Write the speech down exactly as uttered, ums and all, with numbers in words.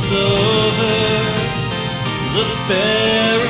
It's over, the fairy